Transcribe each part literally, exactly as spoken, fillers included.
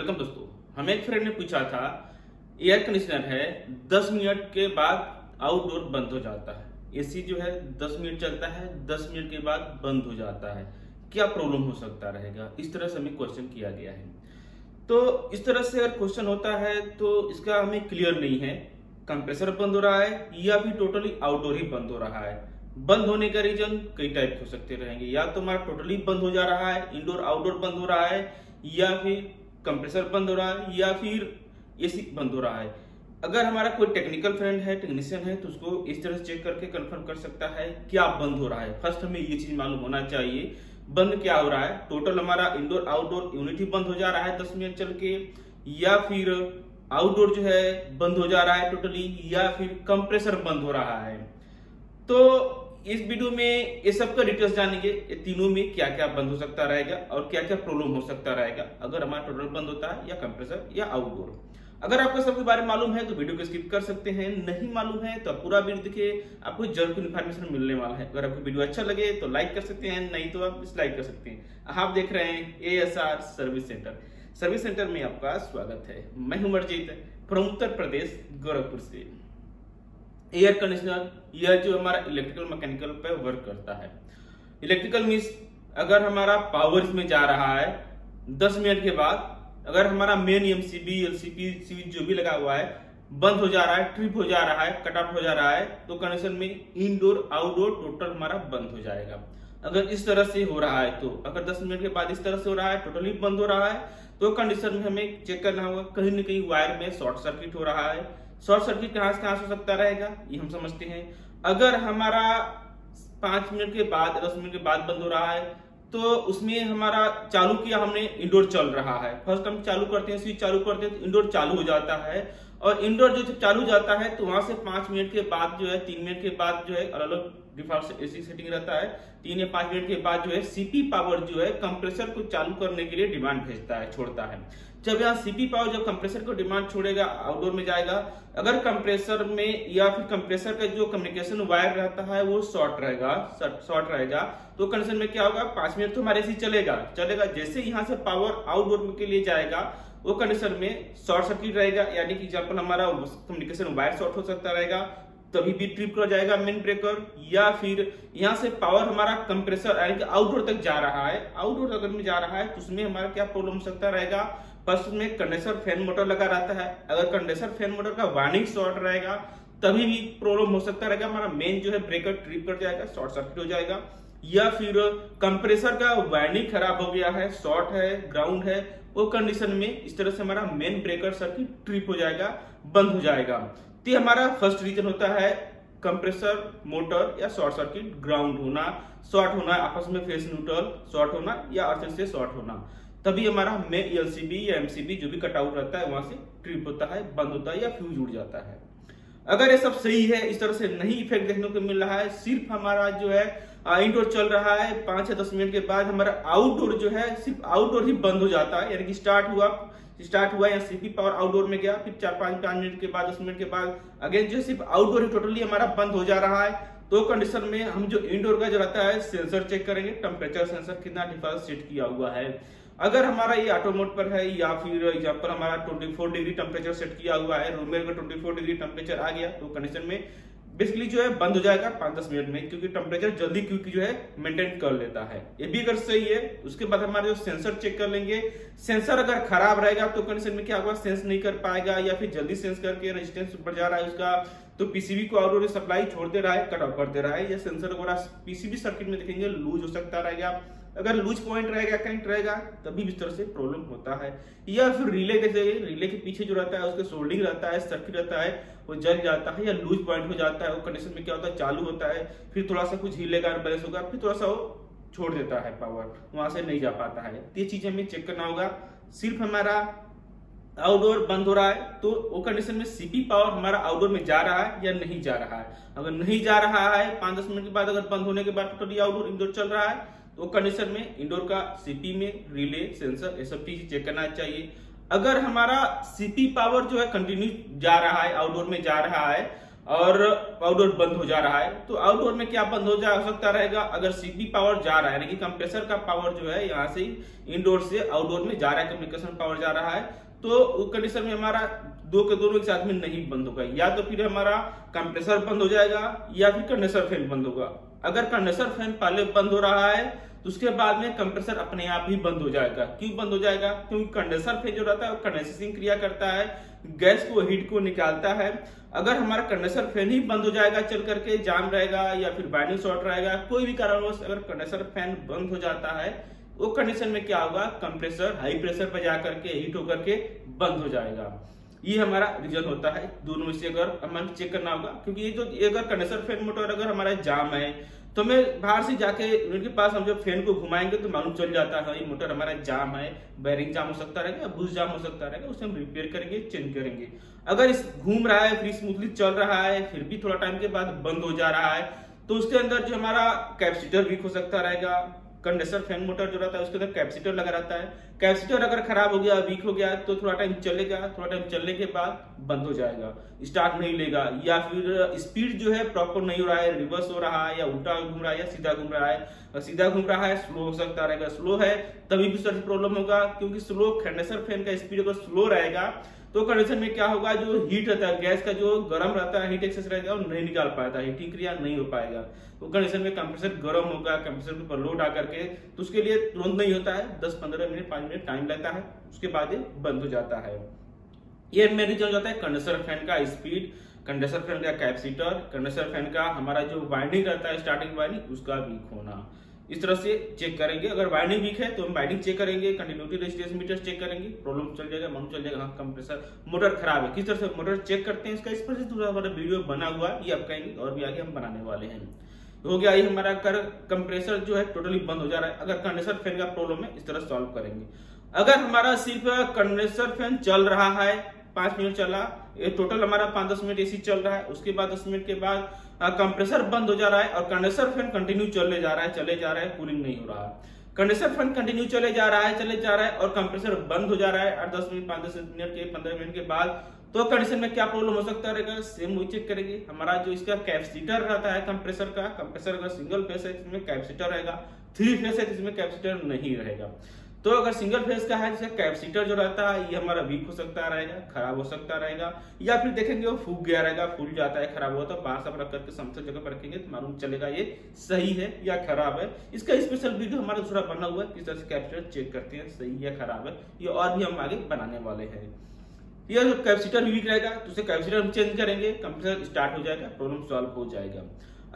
Welcome दोस्तों, हमें एक फ्रेंड ने पूछा था एयर कंडीशनर है दस मिनट के बाद आउटडोर बंद हो जाता है, एसी जो है दस मिनट चलता है, दस मिनट के बाद बंद हो जाता है, क्या प्रॉब्लम हो सकता रहेगा? इस तरह से हमें क्वेश्चन किया गया है। तो इस तरह से अगर क्वेश्चन होता है तो इसका हमें क्लियर नहीं है कंप्रेसर बंद हो रहा है या फिर टोटली आउटडोर ही बंद हो रहा है। बंद होने का रीजन कई टाइप हो सकते रहेंगे, या तो हमारा टोटली बंद हो जा रहा है, इंडोर आउटडोर बंद हो रहा है, या फिर कंप्रेसर बंद हो रहा है, या फिर एसी बंद हो रहा है। अगर हमारा कोई टेक्निकल फ्रेंड है, टेक्नीशियन है, तो उसको इस तरह से चेक करके कंफर्म कर सकता है क्या बंद हो रहा है। फर्स्ट हमें ये चीज मालूम होना चाहिए बंद क्या हो रहा है। टोटल हमारा इंडोर आउटडोर यूनिट ही बंद हो जा रहा है दस मिनट चल के, या फिर आउटडोर जो है बंद हो जा रहा है टोटली, या फिर कंप्रेसर बंद हो रहा है। तो इस वीडियो में ये सब का डिटेल्स जानेंगे, ये तीनों में क्या क्या बंद हो सकता रहेगा और क्या क्या प्रॉब्लम हो सकता रहेगा अगर हमारा टोटल बंद होता है या कंप्रेसर या आउटडोर। अगर आपको सबके बारे में मालूम है तो वीडियो को स्किप कर सकते हैं, नहीं मालूम है तो पूरा वीडियो देखिए, आपको जरूर इन्फॉर्मेशन मिलने वाला है। अगर आपको वीडियो अच्छा लगे तो लाइक कर सकते हैं, नहीं तो आप डिसलाइक कर सकते हैं। आप देख रहे हैं A S R service centre. Service centre में आपका स्वागत है। मैं हूं अमरजीत फ्रॉम उत्तर प्रदेश गोरखपुर से। एयर कंडीशनर यह जो हमारा इलेक्ट्रिकल मैकेनिकल पे वर्क करता है। इलेक्ट्रिकल मींस अगर हमारा पावर इसमें जा रहा है दस मिनट के बाद, अगर हमारा मेन एमसीबी एलसीबी स्विच जो भी लगा हुआ है बंद हो जा रहा है, ट्रिप हो जा रहा है, कट ऑफ हो जा रहा है, तो कंडीशन में इनडोर आउटडोर टोटल हमारा बंद हो जाएगा। अगर इस तरह से हो रहा है, तो अगर दस मिनट के बाद इस तरह से हो रहा है, टोटली बंद हो रहा है, तो कंडीशन में हमें चेक करना होगा कहीं ना कहीं वायर में शॉर्ट सर्किट हो रहा है। शॉर्ट सर्किट कहां से कहां हो सकता रहेगा ये हम समझते हैं। अगर हमारा पांच मिनट के बाद दस मिनट के बाद बंद हो रहा है तो उसमें हमारा चालू किया हमने, इंडोर चल रहा है। फर्स्ट हम चालू करते हैं, स्विच चालू करते हैं तो इंडोर चालू हो जाता है, और इंडोर जो चालू जाता है तो वहां से पांच मिनट के बाद जो है, तीन मिनट के बाद जो है अलग अलग डिफॉल्ट एसी सेटिंग रहता है, तीन या पांच मिनट के बाद जो है सीपी पावर जो है कंप्रेसर को चालू करने के लिए डिमांड भेजता है, छोड़ता है। जब यहाँ सीपी पावर जब कंप्रेसर को डिमांड छोड़ेगा आउटडोर में जाएगा। अगर कंप्रेसर में या फिर कंप्रेसर का जो कम्युनिकेशन वायर रहता है वो शॉर्ट रहेगा शॉर्ट रहेगा तो कंडीशन में क्या होगा, पांच मिनट तो हमारे एसी चलेगा चलेगा जैसे यहाँ से पावर आउटडोर के लिए जाएगा वो कंडीशन में शॉर्ट सर्किट रहेगा, यानी कि एग्जाम्पल हमारा कम्युनिकेशन वायर शॉर्ट हो सकता रहेगा, तभी भी ट्रिप कर जाएगा मेन ब्रेकर, या फिर यहाँ से पावर हमारा कंप्रेसर यानी कि आउटडोर तक जा रहा है। आउटडोर अगर में जा रहा है तो उसमें हमारा क्या प्रॉब्लम हो सकता रहेगा, फर्स्ट में कंडेंसर फैन मोटर लगा रहता है, अगर कंडेंसर फैन मोटर का वार्निंग शॉर्ट रहेगा तभी भी प्रॉब्लम हो सकता रहेगा, हमारा मेन जो है ब्रेकर ट्रिप कर जाएगा, शॉर्ट सर्किट हो जाएगा। या फिर कंप्रेसर का वायरिंग खराब हो गया है, शॉर्ट है, ग्राउंड है, वो कंडीशन में इस तरह से हमारा मेन ब्रेकर सर्किट ट्रिप हो जाएगा, बंद हो जाएगा। तो हमारा फर्स्ट रीजन होता है कंप्रेसर मोटर या शॉर्ट सर्किट, ग्राउंड होना, शॉर्ट होना, आपस में फेस न्यूट्रल शॉर्ट होना या अर्थ से शॉर्ट होना, तभी हमारा मेन एलसीबी या एमसीबी जो भी कटआउट रहता है वहां से ट्रिप होता है, बंद होता है या फ्यूज उड़ जाता है। अगर ये सब सही है, इस तरह से नहीं इफेक्ट देखने को मिल रहा है, सिर्फ हमारा जो है इंडोर चल रहा है, पांच या दस मिनट के बाद हमारा आउटडोर जो है सिर्फ आउटडोर ही बंद हो जाता है, यानी कि स्टार्ट हुआ स्टार्ट हुआ या सीपी पावर आउटडोर में गया, फिर चार पांच पांच मिनट के बाद दस मिनट के बाद अगेन जो सिर्फ आउटडोर ही टोटली हमारा बंद हो जा रहा है, तो कंडीशन में हम जो इंडोर का जो रहता है सेंसर चेक करेंगे, टेम्परेचर सेंसर कितना डिफॉल्ट सेट किया हुआ है। अगर हमारा ये ऑटो मोड पर है या फिर एग्जाम्पल हमारा चौबीस डिग्री टेम्परेचर सेट किया हुआ है, रूम एयर का चौबीस डिग्री टेम्परेचर आ गया, तो कंडीशन में बेसिकली जो है बंद हो जाएगा पांच दस मिनट में, क्योंकि टेम्परेचर जल्दी क्योंकि जो है मेंटेन कर लेता है। ये भी अगर सही है, उसके बाद हमारे जो सेंसर चेक कर लेंगे, सेंसर अगर खराब रहेगा तो कंडीशन में क्या होगा, सेंस नहीं कर पाएगा या फिर जल्दी सेंस करके रेजिस्टेंस बढ़ जा रहा है उसका, तो पीसीबी को आउटडोर सप्लाई छोड़ दे रहा है, कट ऑफ कर दे रहा है, या सेंसर वगैरह पीसीबी सर्किट में देखेंगे लूज हो सकता रहेगा। अगर लूज पॉइंट रहेगा, कनेक्ट रहेगा, तभी इस तरह से प्रॉब्लम होता है। या फिर रिले देख लीजिए, रिले के पीछे जो रहता है उसके सोल्डिंग रहता है, सर्किट रहता है, वो जल जाता है या लूज पॉइंट हो जाता है। वो कंडीशन में क्या होता है, चालू होता है, फिर थोड़ा सा कुछ हिलेगा, बैलेंस होगा, फिर थोड़ा सा वो छोड़ देता है पावर, वहां से नहीं जा पाता है। ये चीजें हमें चेक करना होगा। सिर्फ हमारा आउटडोर बंद हो रहा है तो वो कंडीशन में सीपी पावर हमारा आउटडोर में जा रहा है या नहीं जा रहा है। अगर नहीं जा रहा है, पांच दस मिनट के बाद अगर बंद होने के बाद टोटली आउटडोर इंडोर चल रहा है, तो कंडीशन में इंडोर का सीपी में रिले सेंसर ये सब चीज चेक करना चाहिए। अगर हमारा सीपी पावर जो है कंटिन्यू जा रहा है, आउटडोर में जा रहा है, और आउटडोर बंद हो जा रहा है, तो आउटडोर में क्या बंद हो जा सकता रहेगा, अगर सीपी पावर जा रहा है यानी कि कंप्रेसर का पावर जो है यहाँ से इनडोर से आउटडोर में जा रहा है, कम्युनिकेशन पावर जा रहा है, तो उस कंडीशन में हमारा दो के दोनों एक साथ में नहीं बंद होगा, या तो फिर हमारा कंप्रेसर बंद हो जाएगा या फिर कंडेंसर फैन बंद होगा। अगर कंडेंसर फैन पहले बंद हो रहा है तो उसके बाद में कंप्रेसर अपने आप ही बंद हो जाएगा। क्यों बंद हो जाएगा? क्योंकि कंडेंसर फैन जो रहता है वो कंडेंसिंग क्रिया करता है, गैस को हीट को निकालता है। अगर हमारा कंडेंसर फैन ही बंद हो जाएगा, चल करके जाम रहेगा या फिर वाइंडिंग शॉर्ट रहेगा, कोई भी कारणवश अगर कंडेंसर फैन बंद हो जाता है, वो कंडीशन में क्या होगा, कंप्रेसर हाई प्रेशर पर जा करके हीट होकर के बंद हो जाएगा। ये हमारा रीजन होता है, दोनों में से अगर हमें चेक करना होगा, क्योंकि ये जो तो अगर कंडेंसर फैन मोटर अगर हमारा जाम है तो हमें बाहर से जाके उनके पास हम जब फैन को घुमाएंगे तो मालूम चल जाता है ये मोटर हमारा जाम है, बैरिंग जाम हो सकता रहेगा, बूस्ट जाम हो सकता रहेगा, उसे हम रिपेयर करेंगे, चेंज करेंगे। अगर इस घूम रहा है फिर स्मूथली चल रहा है फिर भी थोड़ा टाइम के बाद बंद हो जा रहा है, तो उसके अंदर जो हमारा कैपेसिटर वीक हो सकता रहेगा। कंडेंसर फैन मोटर जो रहता है उसके अंदर कैपेसिटर लगा रहता है, कैपेसिटर अगर खराब हो गया, वीक हो गया, तो थोड़ा टाइम चलेगा, थोड़ा टाइम चलने के बाद बंद हो जाएगा, स्टार्ट नहीं लेगा, या फिर स्पीड जो है प्रॉपर नहीं हो रहा है, रिवर्स हो रहा है या उल्टा घूम रहा है या सीधा घूम रहा है, सीधा घूम रहा है स्लो हो सकता रहेगा, स्लो है तभी भी सर्विस प्रॉब्लम होगा, क्योंकि स्लो कंडेंसर फैन का स्पीड अगर स्लो रहेगा तो कंडीशन में क्या होगा, जो हीट रहता है गैस का जो गर्म रहता है, हीट एक्सेस रहेगा और नहीं निकाल पाएगा, हीटिंग क्रिया नहीं हो पाएगा, तो कंडीशन में कंप्रेसर गर्म होगा, कंप्रेसर के ऊपर लोड आकर के, तो उसके लिए तुरंत नहीं होता है, दस पंद्रह मिनट पाँच मिनट टाइम लगता है, उसके बाद ये बंद हो जाता है। ये मेन रीजन हो जाता है कंडेंसर फैन का स्पीड, कंडेंसर फैन का कैपेसिटर, कंडेंसर फैन का हमारा जो वाइंडिंग रहता है स्टार्टिंग वाइंडिंग उसका वीक होना। इस तरह से चेक करेंगे, अगर वाइंडिंग वीक है तो हम वाइंडिंग चेक करेंगे, कंटिन्यूटी रेजिस्टेंस मीटर चेक करेंगे, प्रॉब्लम चल जाएगा, मन चल जाएगा हाँ कंप्रेसर मोटर खराब है, किस तरह से मोटर चेक करते हैं इसका, इस पर से दूसरा हमारा वीडियो बना हुआ है, ये आप कहेंगे और भी आगे हम बनाने वाले हैं। हो गया ये हमारा कर कंप्रेसर जो है टोटली बंद हो जा रहा है, अगर कंडेंसर फैन का प्रॉब्लम है इस तरह सॉल्व करेंगे। अगर हमारा सिर्फ कंडेंसर फैन चल रहा है, पांच मिनट चला, ये टोटल हमारा पांच दस मिनट एसी चल रहा है, उसके बाद दस मिनट के बाद कंप्रेसर बंद हो जा रहा है और कंडेंसर फैन कंटिन्यू चले जा रहा है चले जा रहा है कूलिंग नहीं हो रहा है, कंडेंसर फैन कंटिन्यू चले जा रहा है चले जा रहा है और कंप्रेसर बंद हो जा रहा है आठ दस मिनट पांच दस मिनट के पंद्रह मिनट के बाद, तो कंडीशन में क्या प्रॉब्लम हो सकता रहेगा, सेम वही चेक करेंगे। हमारा जो इसका कैपेसिटर रहता है कंप्रेसर का, कंप्रेसर अगर सिंगल फेस है इसमें कैपेसिटर रहेगा, थ्री फेस है इसमें कैपेसिटर नहीं रहेगा, तो अगर सिंगल फेज का है जिसका कैपेसिटर जो रहता है ये हमारा वीक हो सकता रहेगा, खराब हो सकता रहेगा, या फिर देखेंगे वो फूक गया रहेगा, फूल जाता है, खराब हुआ तो बाहर से रख करके समतल जगह पर रखेंगे तो मालूम चलेगा ये सही है या खराब है। इसका स्पेशल वीडियो हमारा दूसरा बना हुआ है, किस तरह से कैपेसिटर चेक करते हैं सही या खराब है, ये और भी हम आगे बनाने वाले हैं। ये जो कैपेसिटर वीक रहेगा तो उसे कैपेसिटर हम चेंज करेंगे, कंप्रेसर स्टार्ट हो जाएगा, प्रॉब्लम सॉल्व हो जाएगा।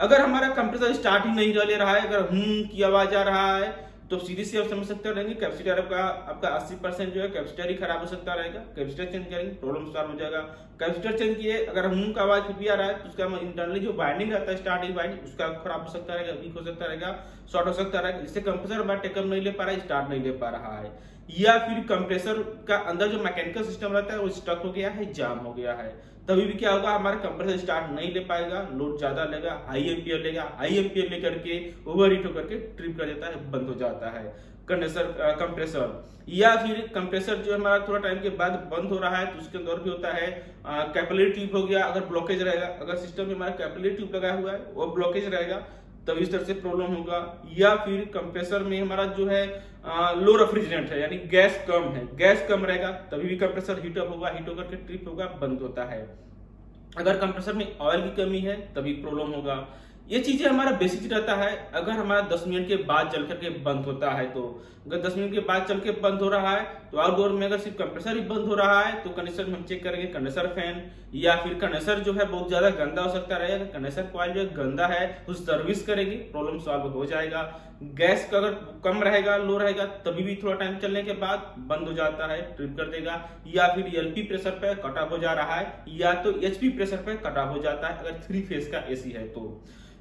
अगर हमारा कंप्रेसर स्टार्ट ही नहीं ले रहा है, अगर हूं की आवाज आ रहा है, तो सीधी से आप समझ सकते रहेंगे कैपेसिटर आपका आपका अस्सी परसेंट जो है कैपेसिटर ही खराब हो सकता रहेगा, कैपेसिटर चेंज करेंगे प्रॉब्लम सॉल्व हो जाएगा। कैपेसिटर चेंज किए अगर हूं का आवाज भी आ रहा है तो उसका इंटरनली जो वाइंडिंग रहता है स्टार्टिंग वाइंडिंग उसका खराब हो सकता रहेगा, वीक हो सकता रहेगा, शॉर्ट हो सकता रहेगा, इससे कंप्रेसर हमारा टेकअप नहीं ले पा रहा है, स्टार्ट नहीं ले पा रहा है, या फिर कंप्रेसर का अंदर जो मैकेनिकल सिस्टम रहता है वो स्टक हो गया है, जाम हो गया है, तभी भी क्या होगा हमारा कंप्रेसर स्टार्ट नहीं ले पाएगा, लोड ज्यादा लेगा, हाई एम्पियर लेगा, हाई एम्पियर लेकर के ओवर हीट होकर के ट्रिप कर देता है, बंद हो जाता है कंडेंसर कंप्रेसर। या फिर कंप्रेसर जो हमारा थोड़ा टाइम के बाद बंद हो रहा है तो उसके अंदर भी होता है कैपिलरी ट्यूब हो गया, अगर ब्लॉकेज रहेगा, अगर सिस्टम में हमारा कैपिलरी ट्यूब लगा हुआ है वो ब्लॉकेज रहेगा तब इस तरह से प्रॉब्लम होगा। या फिर कंप्रेसर में हमारा जो है आ, लो रेफ्रिजरेंट है यानी गैस कम है, गैस कम रहेगा तभी भी कंप्रेसर हीट अप होगा, हीट होकर के ट्रिप होगा, बंद होता है। अगर कंप्रेसर में ऑयल की कमी है तभी प्रॉब्लम होगा। ये चीजें हमारा बेसिक रहता है, अगर हमारा दस मिनट के बाद चल करके बंद होता है, तो अगर दस मिनट के बाद चल के बंद हो रहा है तो आउटडोर में अगर सिर्फ कंप्रेसर ही बंद हो रहा है तो कंडीशन में हम चेक करेंगे कंडेंसर फैन, या फिर कंडेंसर जो है बहुत ज्यादा गंदा हो सकता रहेगा, कंडेंसर कॉइल जो गंदा है उस सर्विस करेंगे, प्रॉब्लम सॉल्व हो जाएगा। गैस का अगर कम रहेगा, लो रहेगा, तभी भी थोड़ा टाइम चलने के बाद बंद हो जाता है, ट्रिप कर देगा, या फिर एलपी प्रेशर पे कट ऑफ हो जा रहा है या तो एचपी प्रेशर पे कट ऑफ हो जाता है अगर थ्री फेज का एसी है तो।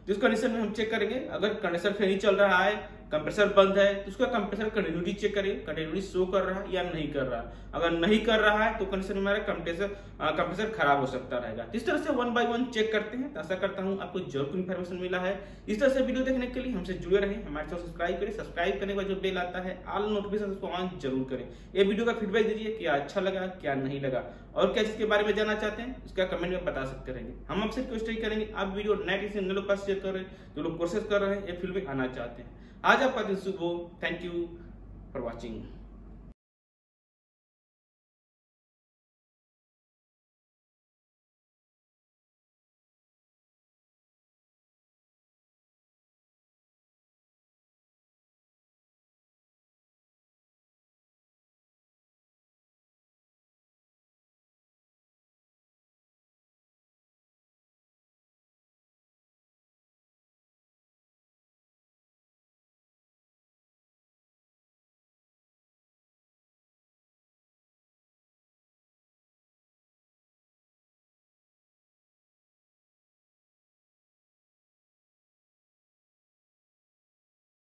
तो इस कंडीशन में हम चेक करेंगे, अगर कंडेंसर फैन ही चल रहा है कंप्रेसर बंद है तो उसका कंप्रेसर कंटिन्यूटी चेक करें, कंटिन्यूटी शो कर रहा है या नहीं कर रहा है। अगर नहीं कर रहा है तो कंडीशन में कंप्रेसर कंप्रेसर खराब हो सकता रहेगा। इस तरह से वन बाय वन चेक करते हैं। आशा करता हूँ आपको जरूर इन्फॉर्मेशन मिला है। इस तरह से वीडियो देखने के लिए हमसे जुड़े रहें, हमारे साथ सब्सक्राइब करें। सब्सक्राइब करने के बाद जो बेल आता है ऑल नोटिफिकेशन को ऑन जरूर करें। ये वीडियो का फीडबैक दीजिए, क्या अच्छा लगा, क्या नहीं लगा और क्या इसके बारे में जानना चाहते हैं उसका कमेंट में बता सकते रहेंगे। हम आपसे रिक्वेस्ट यही करेंगे आप वीडियो नेट इसे उन लोग पास शेयर करें जो लोग कोर्सेज कर रहे हैं या फील्ड में आना चाहते हैं। आज आपका दिन शुभ हो। Thank you for watching.